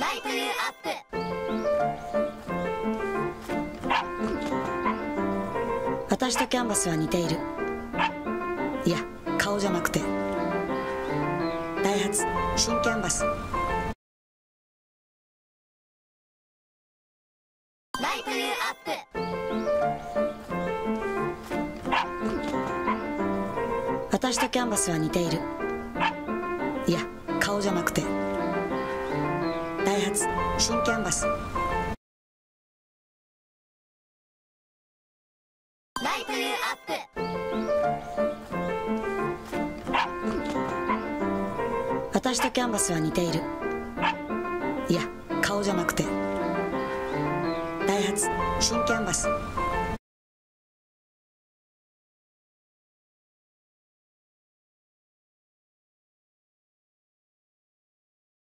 ライトユーアップ。私とキャンバスは似ている。いや、顔じゃなくて。ダイハツ新キャンバス。ライトユーアップ。私とキャンバスは似ている。いや、顔じゃなくて。ダイハツ新キャンバス。ライトユーアップ。私とキャンバスは似ている。いや、顔じゃなくて。ダイハツ新キャンバス。